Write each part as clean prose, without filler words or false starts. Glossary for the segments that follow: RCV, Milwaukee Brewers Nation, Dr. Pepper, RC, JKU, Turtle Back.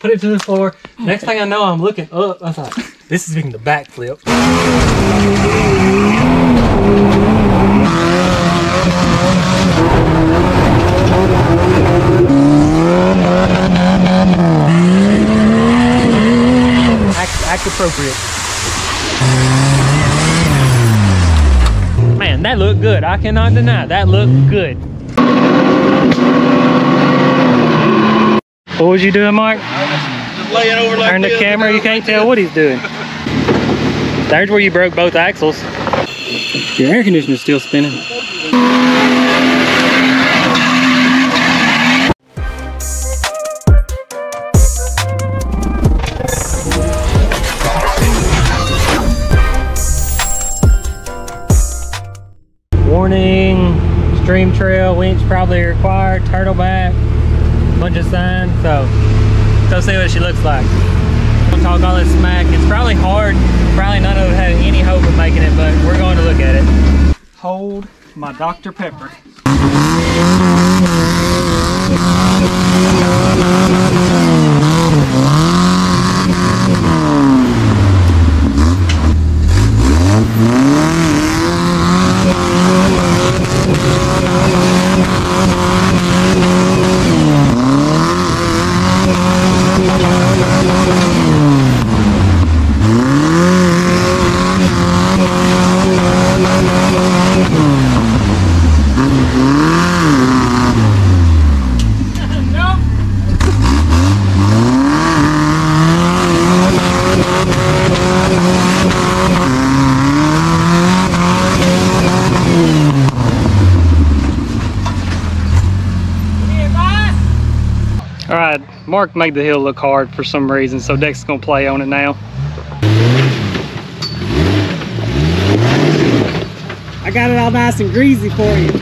put it to the floor. Next thing I know, I'm looking up. I thought, this is being the backflip. Act appropriate. Man, that looked good. I cannot deny that looked good. What was you doing, Mike? Just laying over like this. Turn the camera, you can't tell what he's doing. There's where you broke both axles. Your air conditioner's still spinning. Warning, stream trail winch probably required, turtle back. Bunch of signs, so go see what she looks like. Don't talk all this smack. It's probably hard. Probably none of us had any hope of making it, but we're going to look at it. Hold my Dr. Pepper. Mark made the hill look hard for some reason, so Dex is gonna play on it now. I got it all nice and greasy for you.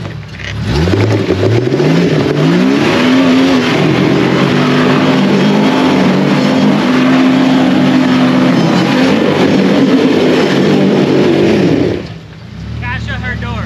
Gotta shut her door.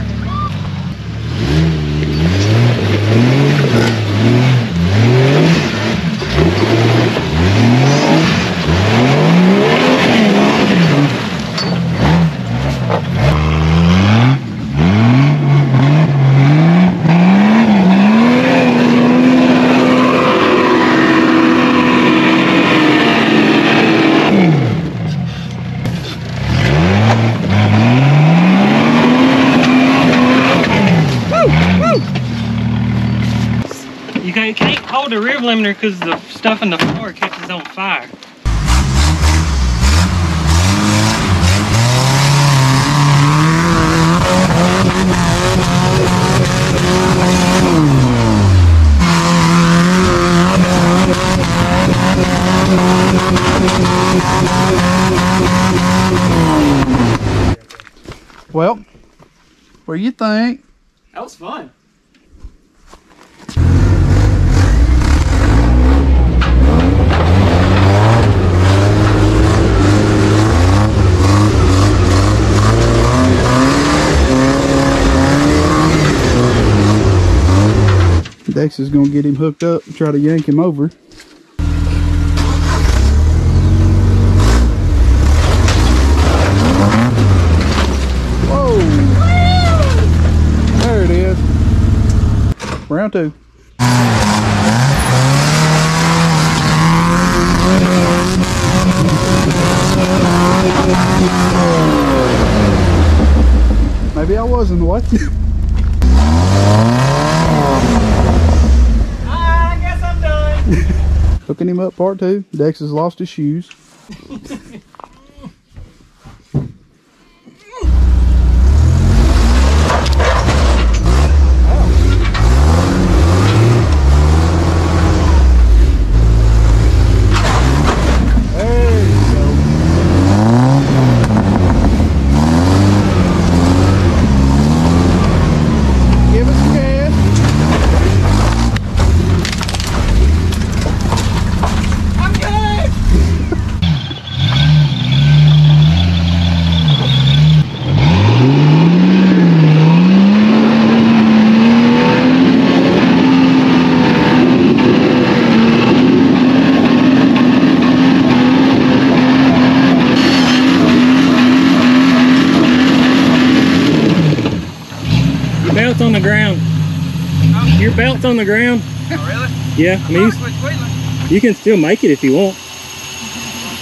You can't hold the rear limiter because the stuff in the floor catches on fire. Well, what do you think? That was fun. Dex is going to get him hooked up and try to yank him over. Whoa! Woo! There it is. Round two. Maybe I wasn't watching. Hooking him up, part two. Dex has lost his shoes. on the ground. Oh. Your belt's on the ground. Oh, really? Yeah. I mean, you can still make it if you want.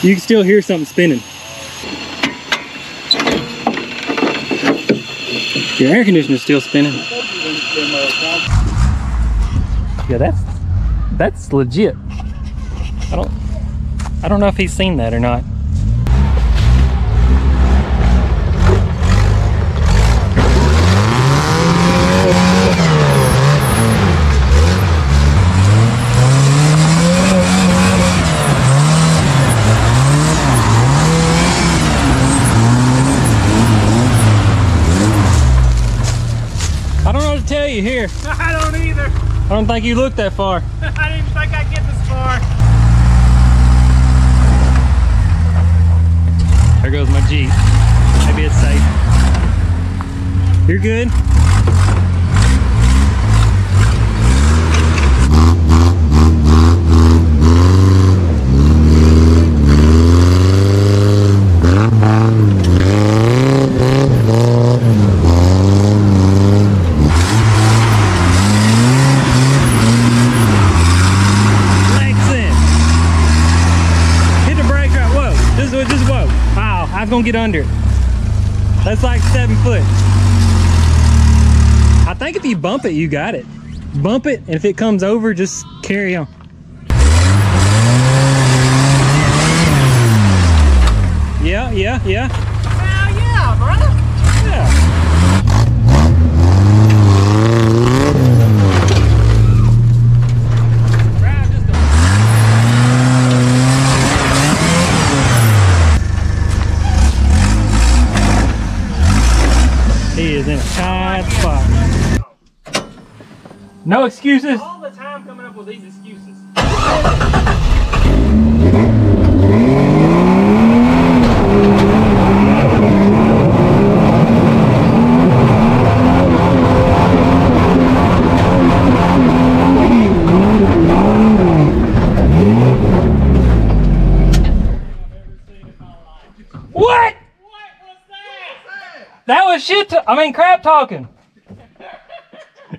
You can still hear something spinning. Your air conditioner's still spinning. Yeah, that's legit. I don't know if he's seen that or not. I don't know what to tell you here. I don't either. I don't think you looked that far. I didn't think I'd get this far. There goes my Jeep. Maybe it's safe. You're good? Gonna get under it. That's like 7 foot. I think if you bump it, you got it. Bump it, and if it comes over, just carry on. Yeah. Hell yeah, brother. No excuses. All the time coming up with these excuses. What? What was that? That was shit. I mean, crap talking.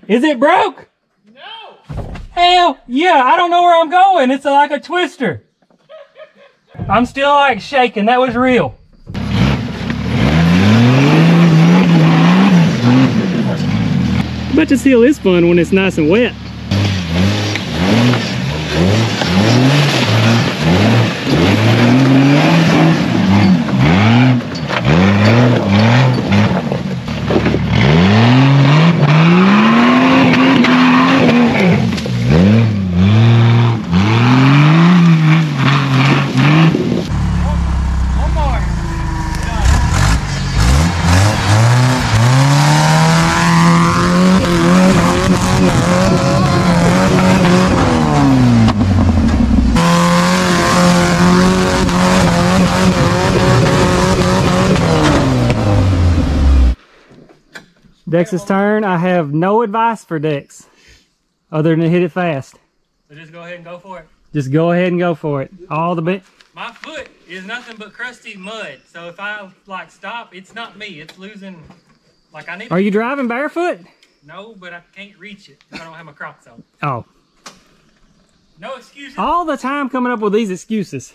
Is it broke? Hell yeah, I don't know where I'm going. It's like a twister. I'm still like shaking. That was real. But this hill is fun when it's nice and wet. Dex's turn. I have no advice for Dex other than to hit it fast. So just go ahead and go for it. Just go ahead and go for it. All the bit. My foot is nothing but crusty mud. So if I like stop, it's not me. It's losing. Like I need. Are you driving barefoot? No, but I can't reach it because I don't have my Crocs on. Oh. No excuses. All the time coming up with these excuses.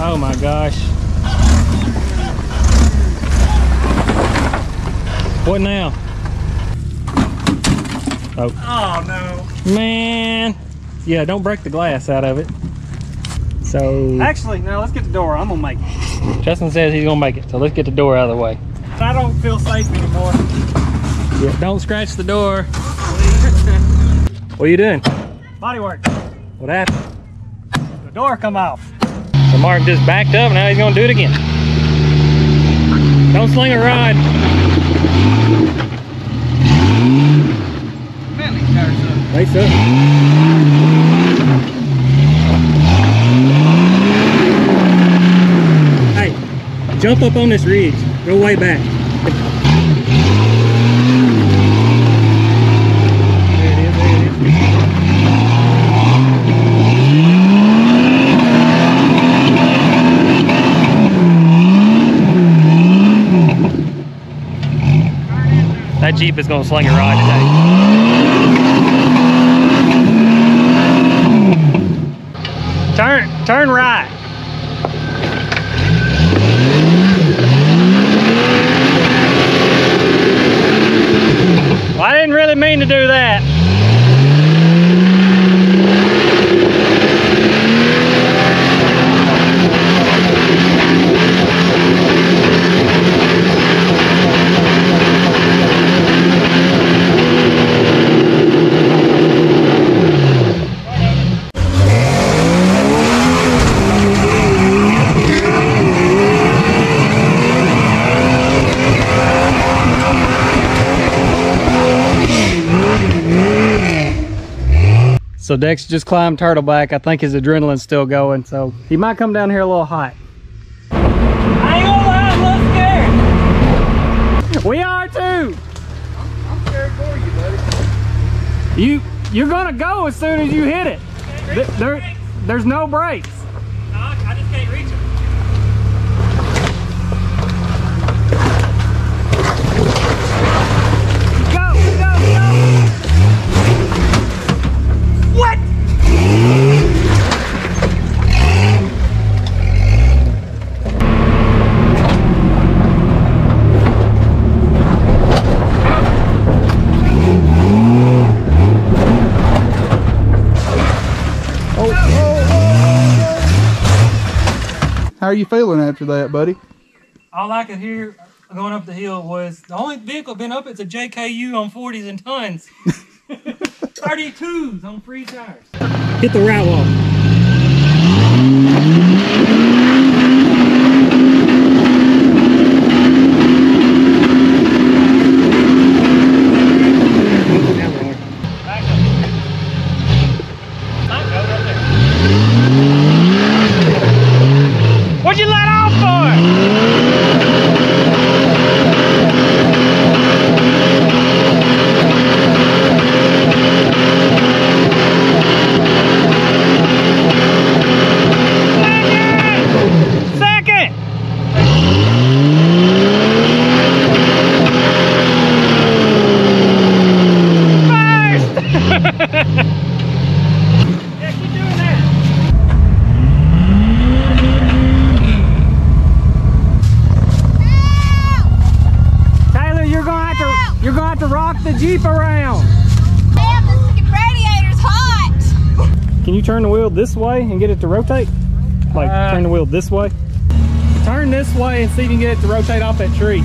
Oh my gosh. What now? Oh. Oh no. Man. Yeah, don't break the glass out of it. So. Actually, no, let's get the door. I'm gonna make it. Justin says he's gonna make it, so let's get the door out of the way. I don't feel safe anymore. Yeah, don't scratch the door. What are you doing? Body work. What happened? The door come off. So Mark just backed up, and now he's gonna do it again. Don't sling a rod. Man, these tires suck. They suck. Hop up on this ridge. Go way back. That Jeep is going to sling a ride today. Turn right. Well, I didn't really mean to do that. So Dex just climbed Turtle Back. I think his adrenaline's still going, so he might come down here a little hot. I ain't gonna lie, I'm a little scared. We are too. I'm scared for you, buddy. You're gonna go as soon as you hit it. There's no brakes. No, I just can't reach them. How are you feeling after that, buddy? All I could hear going up the hill was the only vehicle been up. It's a JKU on 40s and tons, 32s on free tires. Hit the right Jeep around. Damn, this radiator's hot. Can you turn the wheel this way and get it to rotate? Like turn the wheel this way. Turn this way and see if you can get it to rotate off that tree.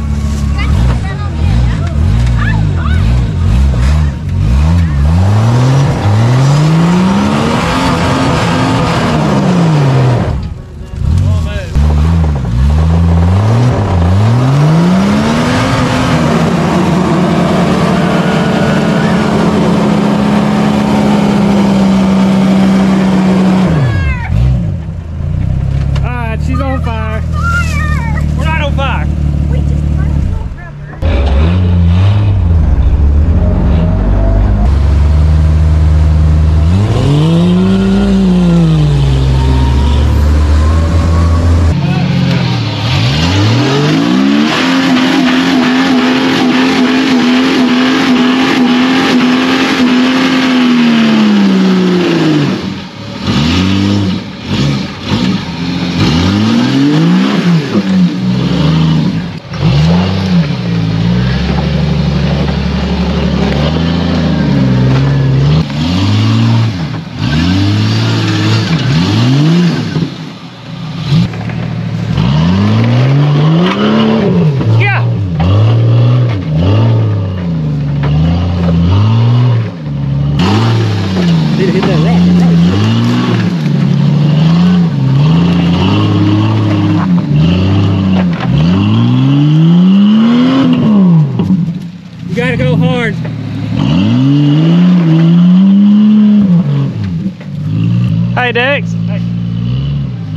Hey Dex. Hey.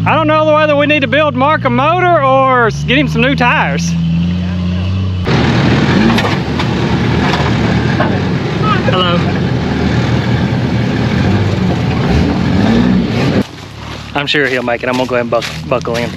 I don't know whether we need to build Mark a motor or get him some new tires. Hello. I'm sure he'll make it. I'm gonna go ahead and buckle in.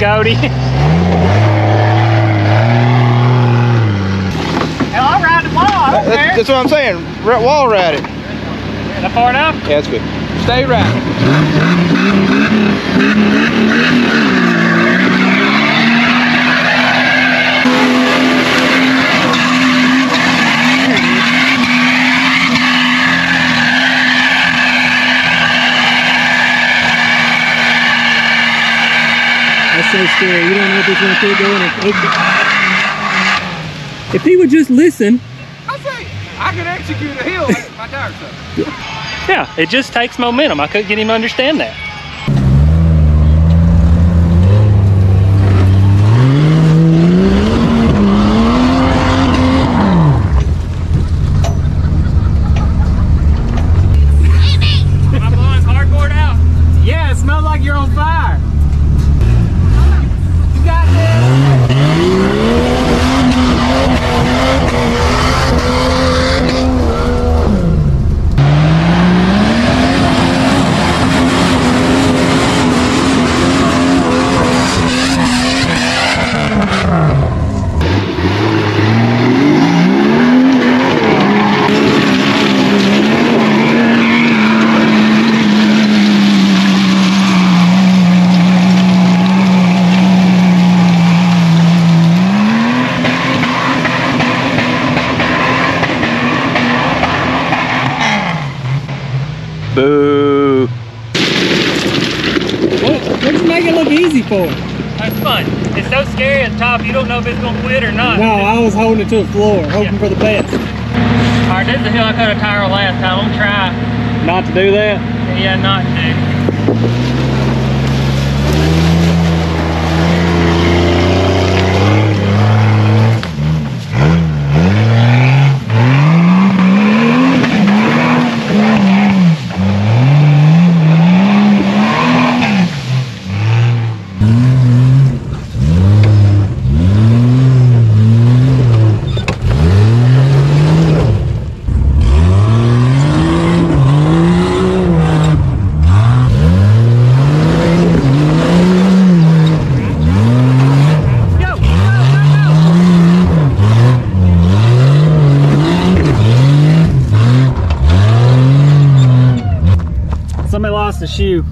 Cody. Hell, I'll ride the wall. That's what I'm saying. Wall ride it. Is that far enough? Yeah, that's good. Stay right. So scary. You don't know if he's going to keep going. If he would just listen. I say, I could execute a hill like my tire stuff. Yeah, it just takes momentum. I couldn't get him to understand that. My blonde cardboard out? Yeah, it smelled like you're on fire. Boo. What you make it look easy for? It's fun. It's so scary at the top, you don't know if it's going to quit or not. No, I was holding it to the floor, hoping for the best. Alright, this is the hill I cut a tire last time. I'm going to try. Not to do that? Yeah, not to. Somebody lost a shoe.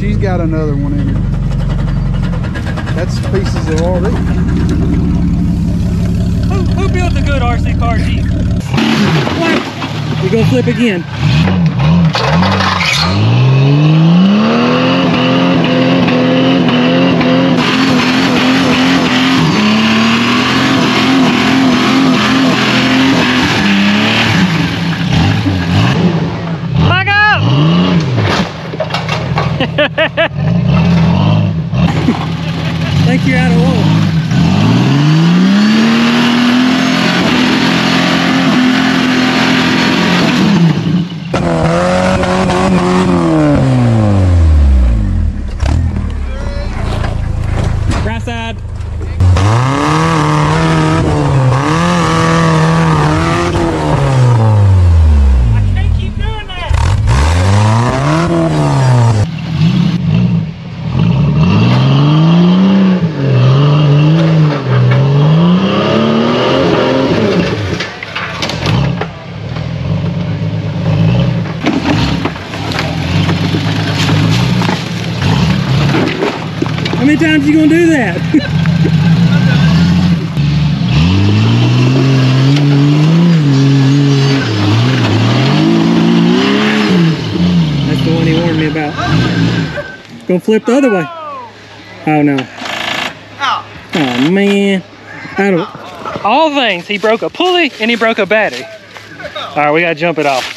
She's got another one in her. That's pieces of RC. Who built the good RC car Jeep? We're going to flip again. Back up! Like you're out of wall. many times you gonna do that? Gonna flip the other way. Oh no. Oh man. Out of all things, he broke a pulley and he broke a battery. All right, we gotta jump it off.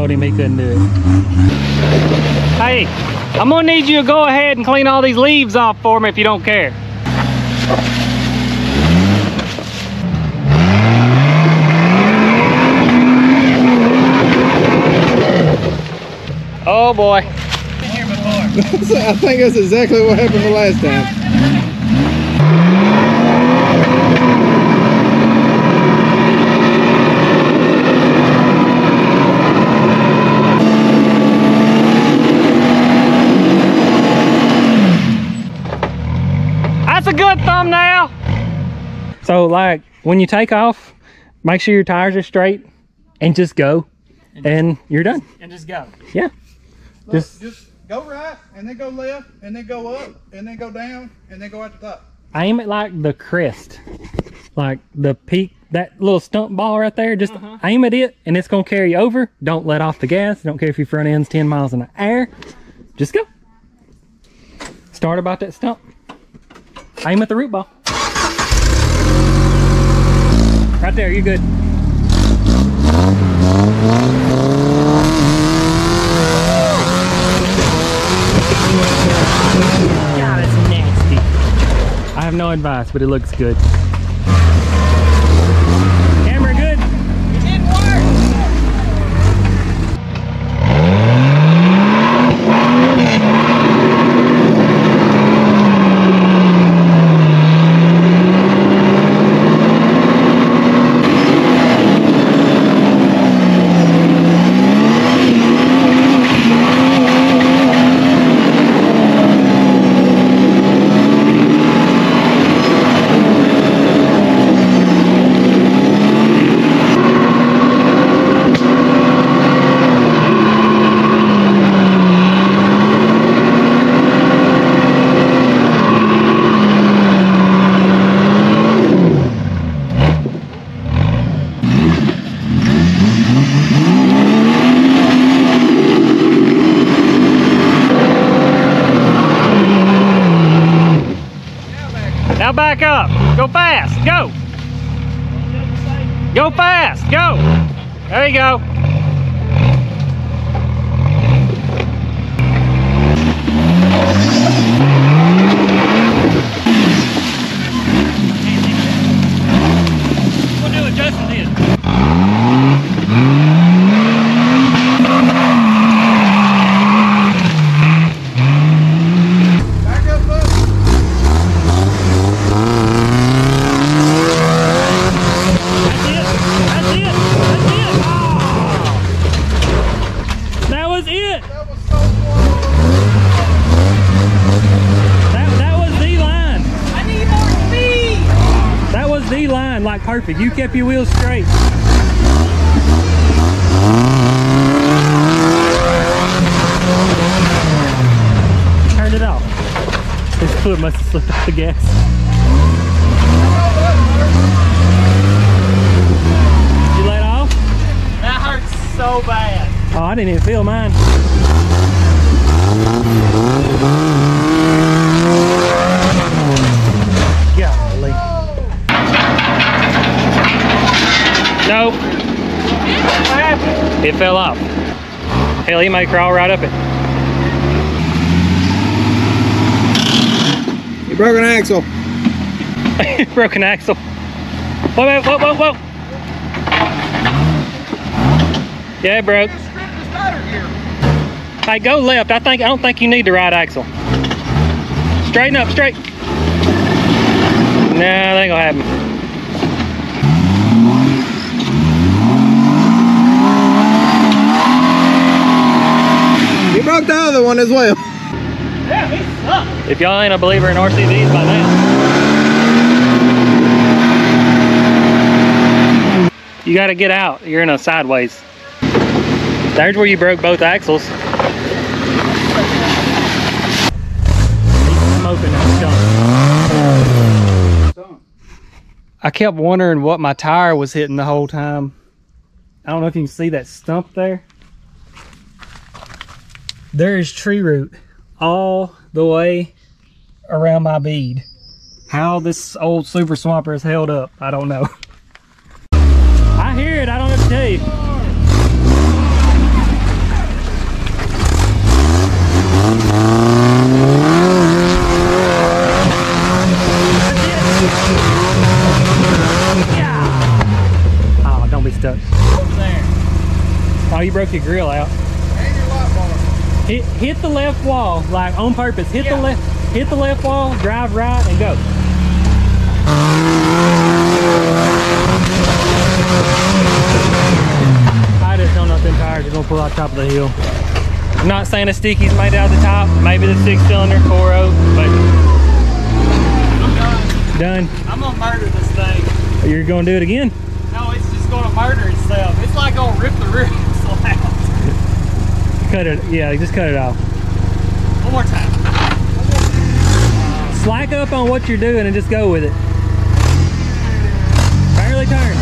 He couldn't do it. Hey, I'm gonna need you to go ahead and clean all these leaves off for me if you don't care. Oh boy. Been here before. I think that's exactly what happened the last time. Thumbnail. So like when you take off, make sure your tires are straight and just go and you're done and just go. Yeah, look, just go right and then go left and then go up and then go down and then go out the top. Aim at like the crest, like the peak, that little stump ball right there. Just aim at it and it's gonna carry you over. Don't let off the gas. Don't care if your front end's 10 miles in the air. Just go. Start about that stump. Aim at the root ball. Right there, you're good. God, it's nasty. I have no advice, but it looks good. Camera good? It didn't work! Back up, go fast, go, go fast, go, there you go. We'll do it just as is. Like perfect, you kept your wheels straight. Turned it off. This foot must have slipped off the gas. You let off? That hurts so bad. Oh, I didn't even feel mine. It fell off. Hell, he might crawl right up it. You broke an axle. Broke an axle. Whoa. Yeah, it broke. Hey, go left. I don't think you need the right axle. Straighten up, straight. Nah, that ain't gonna happen. You broke the other one as well. Yeah, he sucks. If y'all ain't a believer in RCVs by now, you gotta get out. You're in a sideways. There's where you broke both axles. He's smoking and I kept wondering what my tire was hitting the whole time. I don't know if you can see that stump there. There is tree root all the way around my bead. How this old super swamper is held up, I don't know. I hear it, I don't know what to tell you. Oh, don't be stuck. Oh, you broke your grill out. Hit the left wall, like on purpose. Hit the left wall, drive right, and go. I just don't know if them tires are gonna pull out top of the hill. I'm not saying a sticky's made out of the top. Maybe the 6-cylinder 4.0, but I'm done. I'm gonna murder this thing. You're gonna do it again? No, it's just gonna murder itself. It's like gonna rip the roof out. Cut it, yeah, just cut it off. One more time. Slack up on what you're doing and just go with it. Barely turn.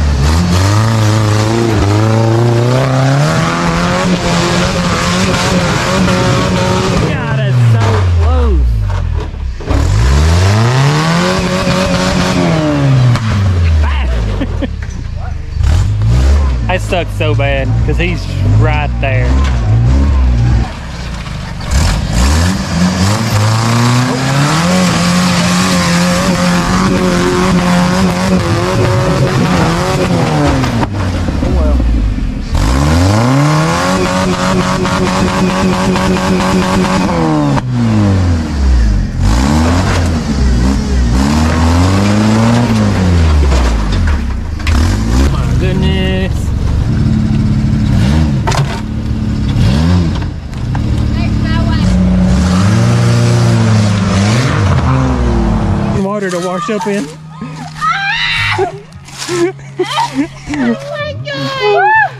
God, it's so close. I suck so bad because he's right there. To wash up in. Oh my God!